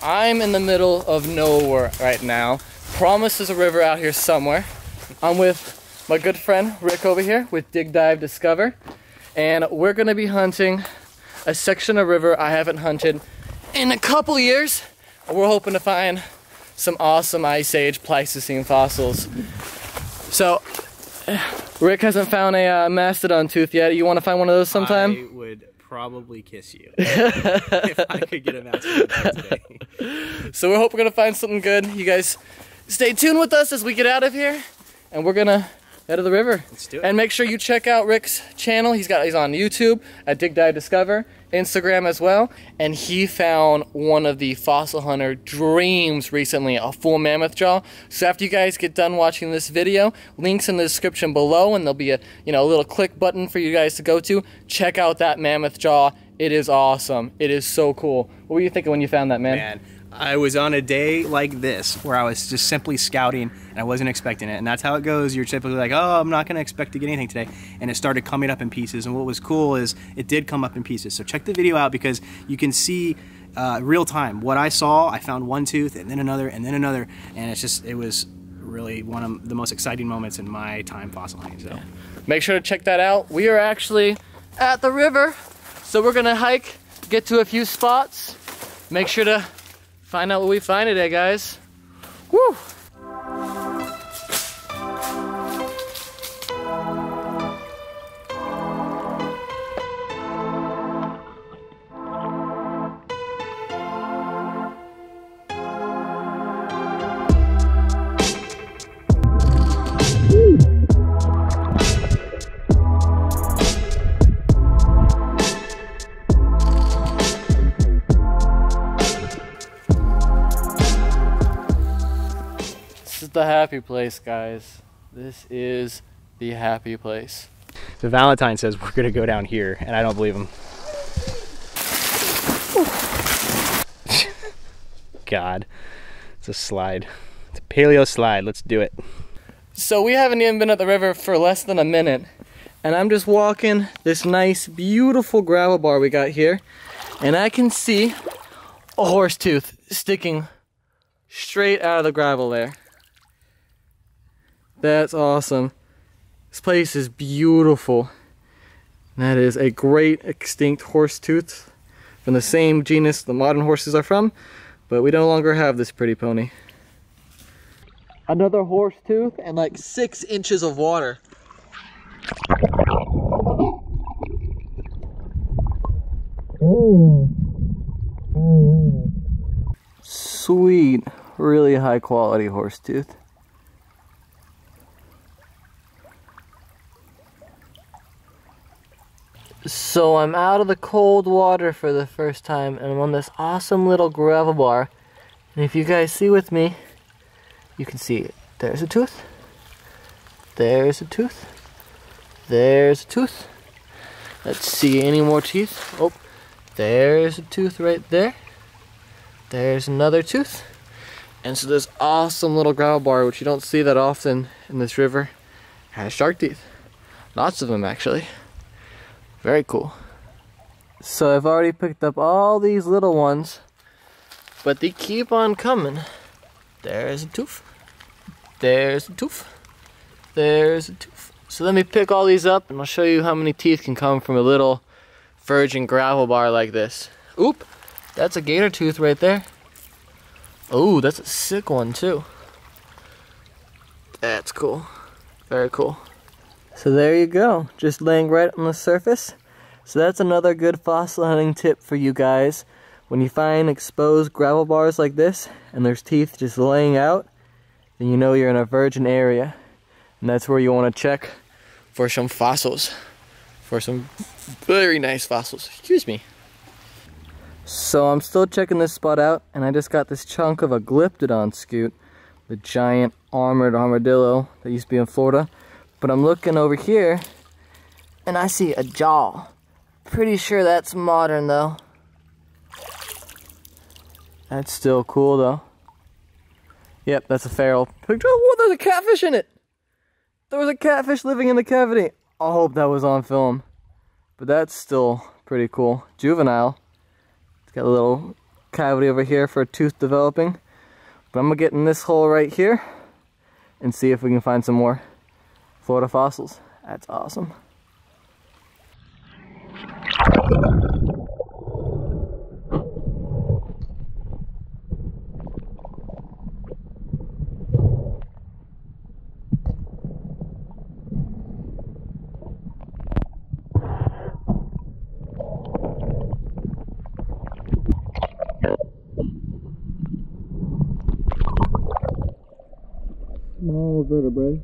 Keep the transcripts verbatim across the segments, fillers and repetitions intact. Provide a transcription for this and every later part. I'm in the middle of nowhere right now. Promise there's a river out here somewhere. I'm with my good friend Rick over here with Dig Dive Discover, and we're gonna be hunting a section of river I haven't hunted in a couple years. We're hoping to find some awesome Ice Age Pleistocene fossils. So Rick hasn't found a uh, mastodon tooth yet. You want to find one of those sometime? I would probably kiss you if I could get a mastodon today. So we hope we're gonna find something good. You guys stay tuned with us as we get out of here, and we're gonna head to the river. Let's do it. And make sure you check out Rick's channel. He's got he's on YouTube at Dig Dive Discover, Instagram as well, and he found one of the fossil hunter dreams recently, a full mammoth jaw. So after you guys get done watching this video, links in the description below, and there'll be a you know a little click button for you guys to go to. Check out that mammoth jaw. It is awesome. It is so cool. What were you thinking when you found that, man? Man, I was on a day like this where I was just simply scouting and I wasn't expecting it, and that's how it goes. You're typically like, oh, I'm not gonna expect to get anything today, and it started coming up in pieces. And what was cool is it did come up in pieces, so check the video out because you can see uh, real time what I saw. I found one tooth and then another and then another, and it's just it was really one of the most exciting moments in my time fossil hunting. So make sure to check that out. We are actually at the river, so we're gonna hike, get to a few spots, make sure to find out what we find today, guys. Woo! The happy place, guys. This is the happy place. So Valentine says we're gonna go down here, and I don't believe him. God, it's a slide. It's a paleo slide. Let's do it. So we haven't even been at the river for less than a minute, and I'm just walking this nice, beautiful gravel bar we got here, and I can see a horse tooth sticking straight out of the gravel there. That's awesome. This place is beautiful. And that is a great extinct horse tooth from the same genus the modern horses are from, but we no longer have this pretty pony. Another horse tooth and like six inches of water. Mm. Mm. Sweet, really high quality horse tooth. So I'm out of the cold water for the first time, and I'm on this awesome little gravel bar. And if you guys see with me, you can see it. There's a tooth. There's a tooth. There's a tooth. Let's see, any more teeth? Oh, there's a tooth right there. There's another tooth. And so this awesome little gravel bar, which you don't see that often in this river, has shark teeth. Lots of them, actually. Very cool. So I've already picked up all these little ones, but they keep on coming. There's a tooth. There's a tooth. There's a tooth. So let me pick all these up, and I'll show you how many teeth can come from a little virgin gravel bar like this. Oop, that's a gator tooth right there. Oh, that's a sick one too. That's cool. Very cool. So there you go, just laying right on the surface. So that's another good fossil hunting tip for you guys. When you find exposed gravel bars like this, and there's teeth just laying out, then you know you're in a virgin area. And that's where you want to check for some fossils. For some very nice fossils. Excuse me. So I'm still checking this spot out, and I just got this chunk of a glyptodont scoot, the giant armored armadillo that used to be in Florida. But I'm looking over here, and I see a jaw. Pretty sure that's modern, though. That's still cool, though. Yep, that's a feral. Oh, there's a catfish in it! There was a catfish living in the cavity. I hope that was on film. But that's still pretty cool. Juvenile. It's got a little cavity over here for a tooth developing. But I'm gonna get in this hole right here and see if we can find some more Florida fossils. That's awesome. Small vertebrae.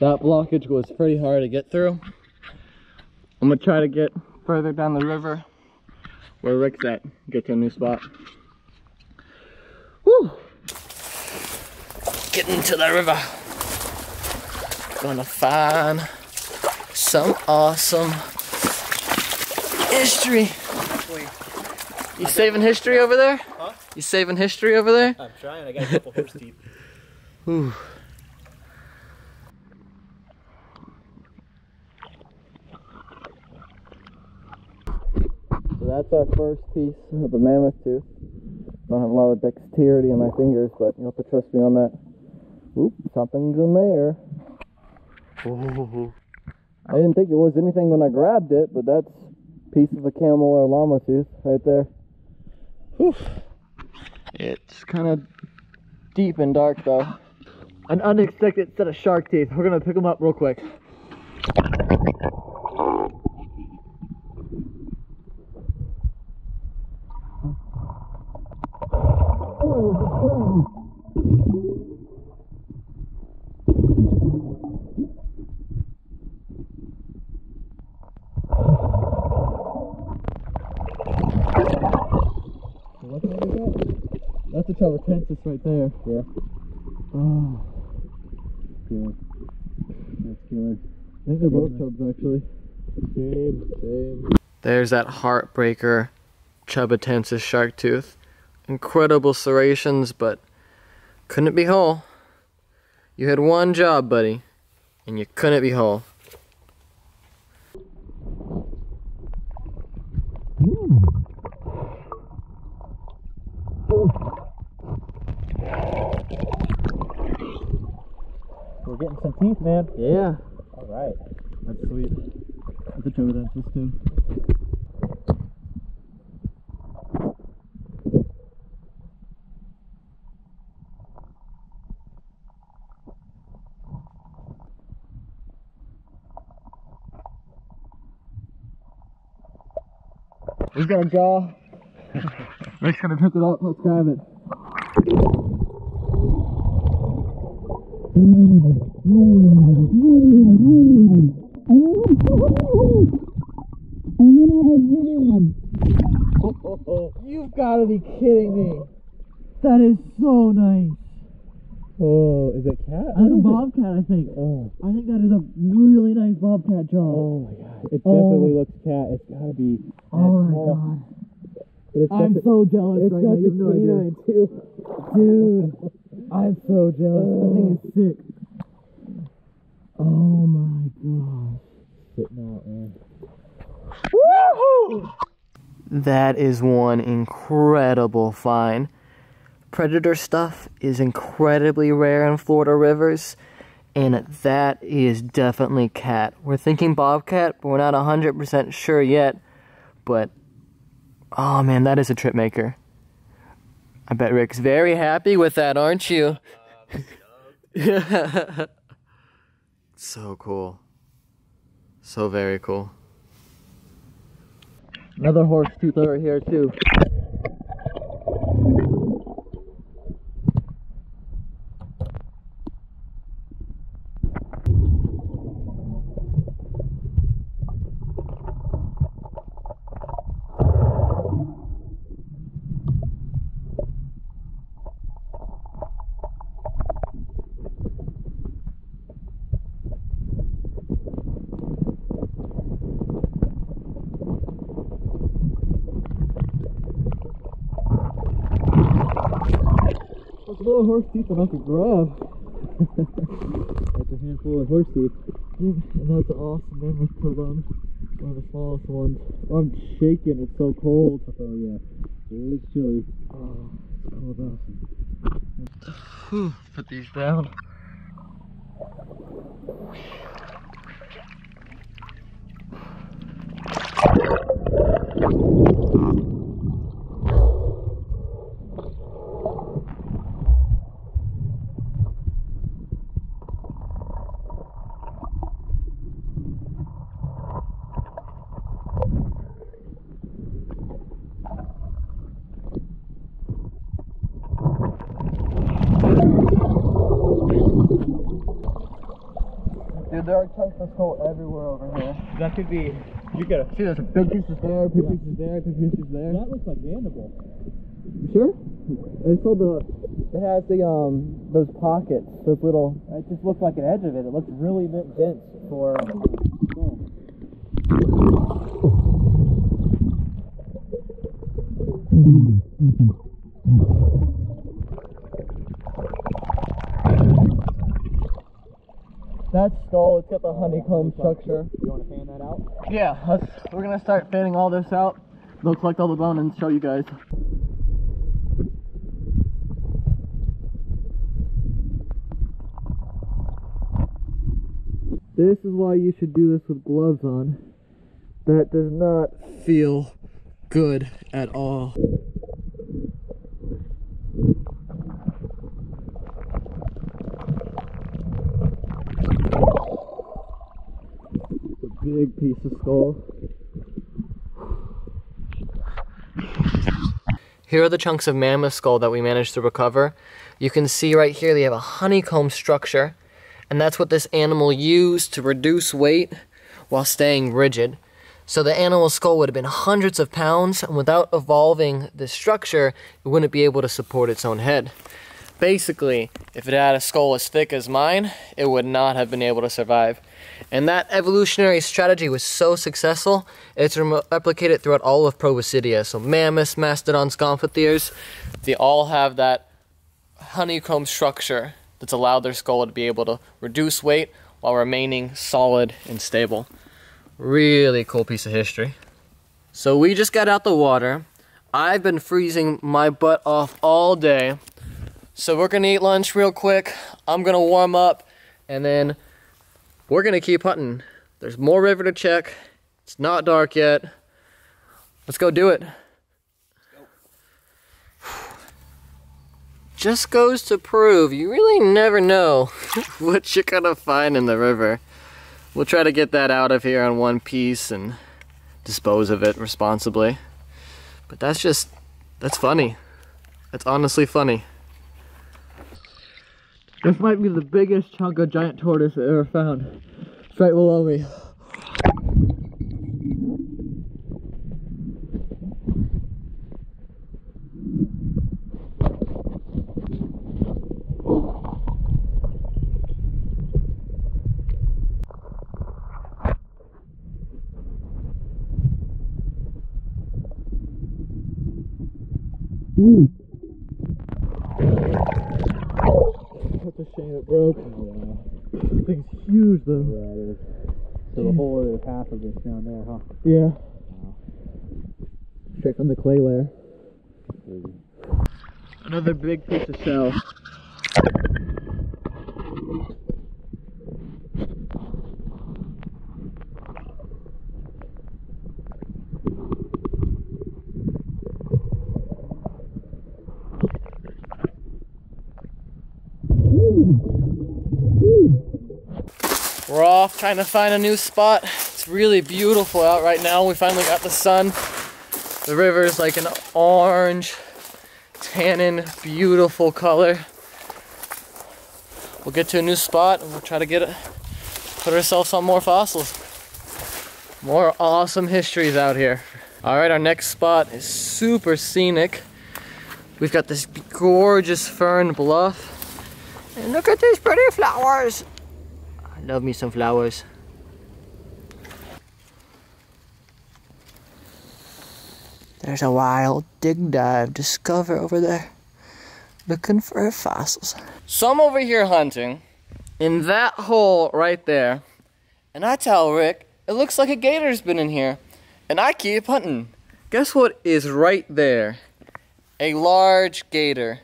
That blockage was pretty hard to get through. I'm gonna try to get further down the river where Rick's at, get to a new spot. Woo! Getting to the river. Gonna find some awesome history. Wait. You saving history over there? Huh? You saving history over there? I'm trying, I got a couple horse teeth. Ooh. That's our first piece of the mammoth tooth. Don't have a lot of dexterity in my fingers, but you'll have to trust me on that. Oop, something's in there. Ooh. I didn't think it was anything when I grabbed it, but that's a piece of a camel or llama tooth right there. Oof. It's kind of deep and dark though. An unexpected set of shark teeth. We're gonna pick them up real quick. That's a Chubatensis right there. Yeah. Oh. Killer. That's killer. I think they're both chubs actually. Same, same. There's that heartbreaker Chubatensis shark tooth. Incredible serrations, but couldn't be whole. You had one job, buddy, and you couldn't be whole. We're getting some teeth, man. Yeah. All right. That's sweet. That's a Chubatensis too. We've got a jaw. Rick's gonna pick it up. Let's grab it. You've got to be kidding me. That is so nice. Oh, is it cat? That's a bobcat, I think. Oh. I think that is a really nice bobcat jaw. Oh my god. It definitely oh. looks cat. It's got to be. Oh my small. god. It's I'm so jealous right now. You've no idea. Too. Dude, I'm so jealous. Oh. That thing is sick. Oh my gosh. Sitting out, man. Woohoo! That is one incredible find. Predator stuff is incredibly rare in Florida rivers, and that is definitely cat. We're thinking bobcat, but we're not one hundred percent sure yet, but oh man, that is a trip maker. I bet Rick's very happy with that, aren't you? Uh, so cool. So very cool. Another horse tooth over here too. little horse teeth that I could grab. That's a handful of horse teeth. Dude, and that's awesome. Mammoth proboscidea, one of the smallest ones. I'm shaking, it's so cold. Oh yeah, it is chilly. Oh, it's cold out. Whew, put these down. Dude, there are chunks of skull everywhere over here. That could be. You gotta see, there's a big piece is there, big piece is there, big piece is there. That looks like mandible. You sure? It's all the. It has the um those pockets, those little. It just looks like an edge of it. It looks really dense for. Um, That skull, it's got the honeycomb structure. You want to fan that out? Yeah, let's, we're going to start fanning all this out. They'll collect all the bone and show you guys. This is why you should do this with gloves on. That does not feel good at all. Big piece of skull. Here are the chunks of mammoth skull that we managed to recover. You can see right here they have a honeycomb structure, and that's what this animal used to reduce weight while staying rigid. So the animal's skull would have been hundreds of pounds, and without evolving this structure, it wouldn't be able to support its own head. Basically, if it had a skull as thick as mine, it would not have been able to survive. And that evolutionary strategy was so successful, it's replicated throughout all of proboscidea. So mammoths, mastodons, gomphotheres, they all have that honeycomb structure that's allowed their skull to be able to reduce weight while remaining solid and stable. Really cool piece of history. So we just got out the water. I've been freezing my butt off all day. So we're gonna eat lunch real quick. I'm gonna warm up, and then we're gonna keep hunting. There's more river to check. It's not dark yet. Let's go do it. Go. Just goes to prove, you really never know what you're gonna find in the river. We'll try to get that out of here in one piece and dispose of it responsibly. But that's just, that's funny. That's honestly funny. This might be the biggest chunk of giant tortoise I ever found. It's right below me. Ooh. It's a shame it broke. Oh, yeah. This thing's huge though. Yeah, it is. So the whole other half of it's down there, huh? Yeah. Wow. Straight from the clay layer. Another big piece of shell. We're off trying to find a new spot. It's really beautiful out right now. We finally got the sun. The river is like an orange, tannin, beautiful color. We'll get to a new spot and we'll try to get it, put ourselves on more fossils. More awesome histories out here. All right, our next spot is super scenic. We've got this gorgeous fern bluff. And look at these pretty flowers. I love me some flowers. There's a wild dig dive discover over there. looking for fossils. So I'm over here hunting in that hole right there, and I tell Rick, it looks like a gator's been in here, and I keep hunting. Guess what is right there? A large gator.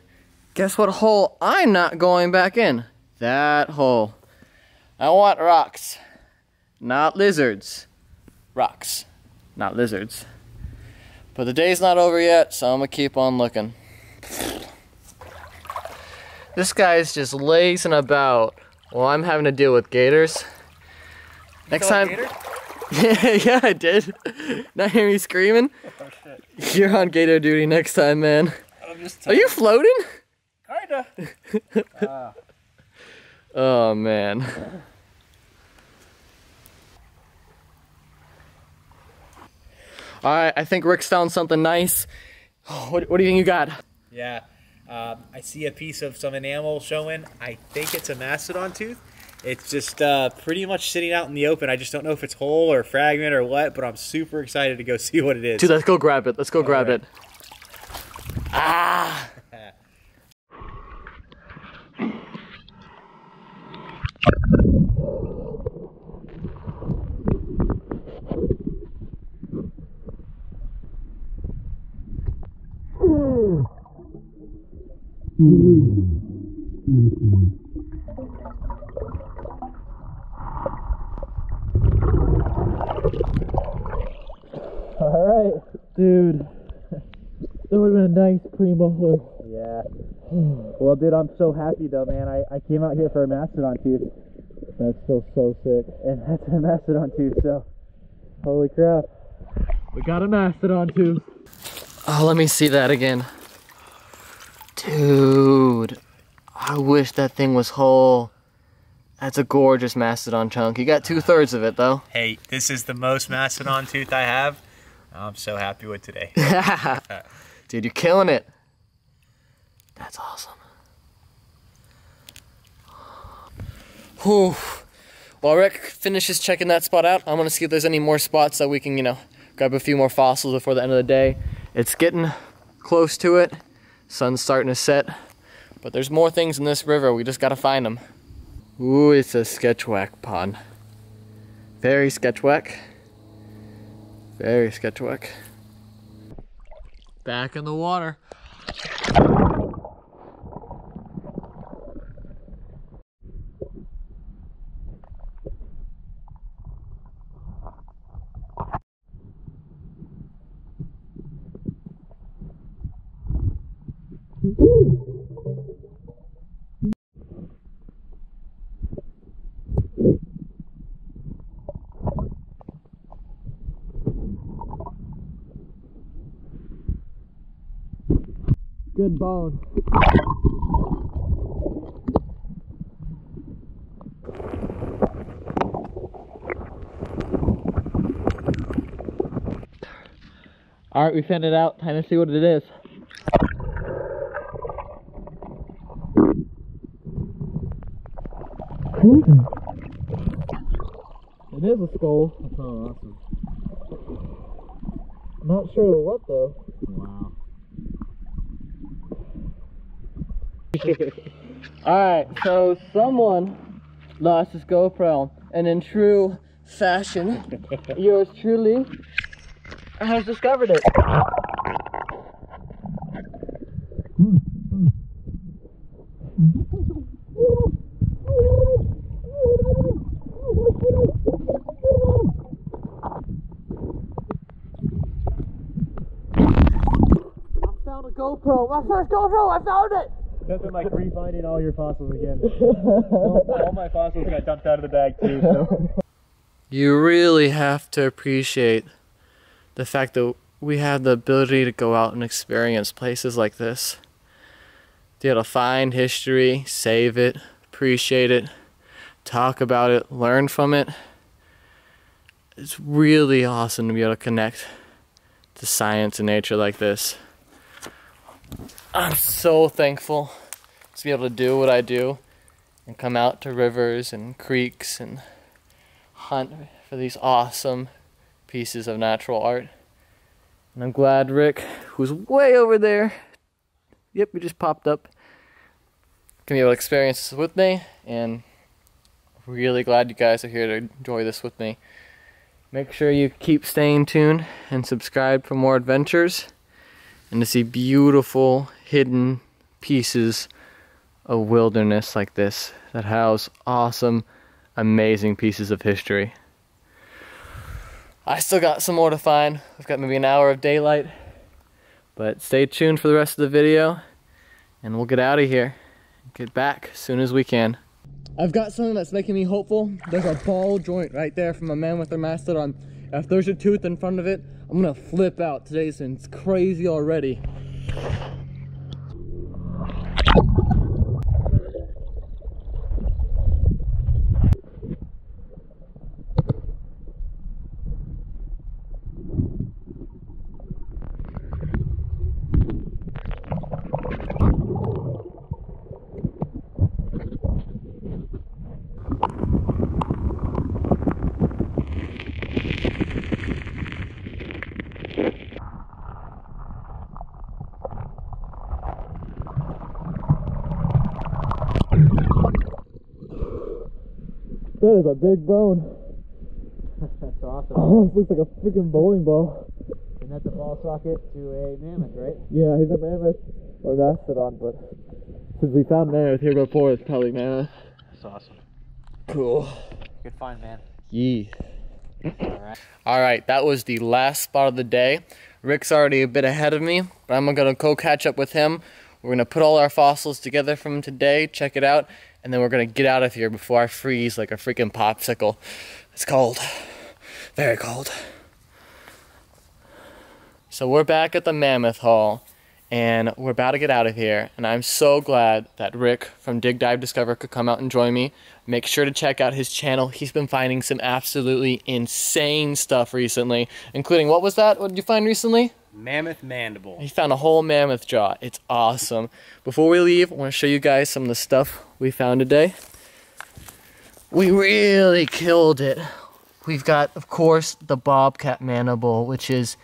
Guess what hole I'm not going back in? That hole. I want rocks, not lizards. Rocks, not lizards. But the day's not over yet, so I'm gonna keep on looking. This guy's just lazing about while I'm having to deal with gators. Next time. Gator? Yeah, I did. Not hear me screaming? Oh, shit. You're on gator duty next time, man. I'm just Are you floating? Kinda. uh. Oh, man. Alright, I think Rick's found something nice. Oh, what, what do you think you got? Yeah, um, I see a piece of some enamel showing. I think it's a mastodon tooth. It's just uh, pretty much sitting out in the open. I just don't know if it's whole or fragment or what, but I'm super excited to go see what it is. Dude, let's go grab it. Let's go All grab right. it. Ah! Alright, dude. That would have been a nice cream muffler. Yeah. Well, dude, I'm so happy though, man. I, I came out here for a mastodon tooth. That's still so sick. And that's a mastodon tooth, so. Holy crap. We got a mastodon tooth. Oh, let me see that again. Dude, I wish that thing was whole. That's a gorgeous mastodon chunk. You got two thirds of it though. Hey, this is the most mastodon tooth I have. I'm so happy with today. Dude, you're killing it. That's awesome. Whew. While Rick finishes checking that spot out, I'm gonna see if there's any more spots that we can, you know, grab a few more fossils before the end of the day. It's getting close to it. Sun's starting to set, but there's more things in this river. We just gotta find them. Ooh, it's a sketchwhack pond. Very sketchwhack. Very sketchwhack. Back in the water. Good bone. All right, we found it out. Time to see what it is. It is a skull. That's all awesome. I'm not sure what though. Wow. Alright, so someone lost his GoPro, and in true fashion, yours truly has discovered it. I found a GoPro, my first GoPro, I found it! That's been like refinding all your fossils again. All my fossils got dumped out of the bag too. So. You really have to appreciate the fact that we have the ability to go out and experience places like this. To be able to find history, save it, appreciate it, talk about it, learn from it. It's really awesome to be able to connect to science and nature like this. I'm so thankful to be able to do what I do and come out to rivers and creeks and hunt for these awesome pieces of natural art. And I'm glad Rick, who's way over there, yep, he just popped up, gonna be able to experience this with me, and really glad you guys are here to enjoy this with me. Make sure you keep staying tuned and subscribe for more adventures and to see beautiful hidden pieces of wilderness like this that house awesome, amazing pieces of history. I still got some more to find. I've got maybe an hour of daylight, but stay tuned for the rest of the video and we'll get out of here. Get back as soon as we can. I've got something that's making me hopeful. There's a ball joint right there from a mammoth or mastodon. If there's a tooth in front of it, I'm gonna flip out. Today's been crazy already. That is a big bone. That's awesome. Oh, it looks like a freaking bowling ball. And that's a ball socket to a mammoth, right? Yeah, he's a mammoth or mastodon, but since we found mammoth here before, it's probably mammoth. That's awesome. Cool. Good find, man. Yee. Alright, All right, that was the last spot of the day. Rick's already a bit ahead of me, but I'm going to go catch up with him. We're going to put all our fossils together from today, check it out, and then we're going to get out of here before I freeze like a freaking popsicle. It's cold. Very cold. So we're back at the Mammoth Hall, and we're about to get out of here, and I'm so glad that Rick from Dig Dive Discover could come out and join me. Make sure to check out his channel. He's been finding some absolutely insane stuff recently, including, what was that? What did you find recently? Mammoth mandible. He found a whole mammoth jaw. It's awesome. Before we leave, I want to show you guys some of the stuff we found today. We really killed it. We've got, of course, the bobcat mandible, which is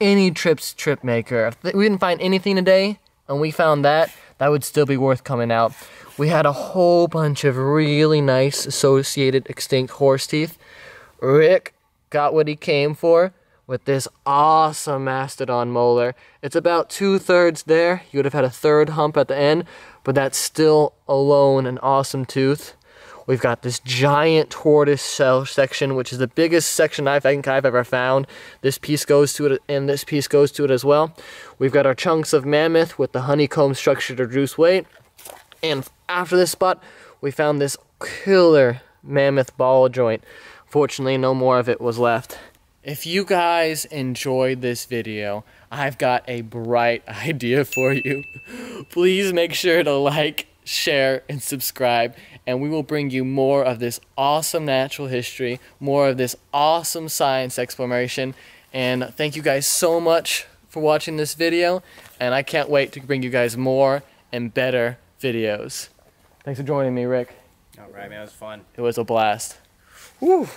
any trip's trip maker. If we didn't find anything today and we found that, that would still be worth coming out. We had a whole bunch of really nice associated extinct horse teeth. Rick got what he came for with this awesome mastodon molar. It's about two-thirds there. You would have had a third hump at the end, but that's still alone an awesome tooth. We've got this giant tortoise shell section, which is the biggest section I think I've ever found. This piece goes to it, and this piece goes to it as well. We've got our chunks of mammoth with the honeycomb structure to reduce weight. And after this spot, we found this killer mammoth ball joint. Fortunately, no more of it was left. If you guys enjoyed this video, I've got a bright idea for you. Please make sure to like, share, and subscribe, and we will bring you more of this awesome natural history, more of this awesome science exploration, and thank you guys so much for watching this video, and I can't wait to bring you guys more and better videos. Thanks for joining me, Rick. All right, man, it was fun. It was a blast. Woo!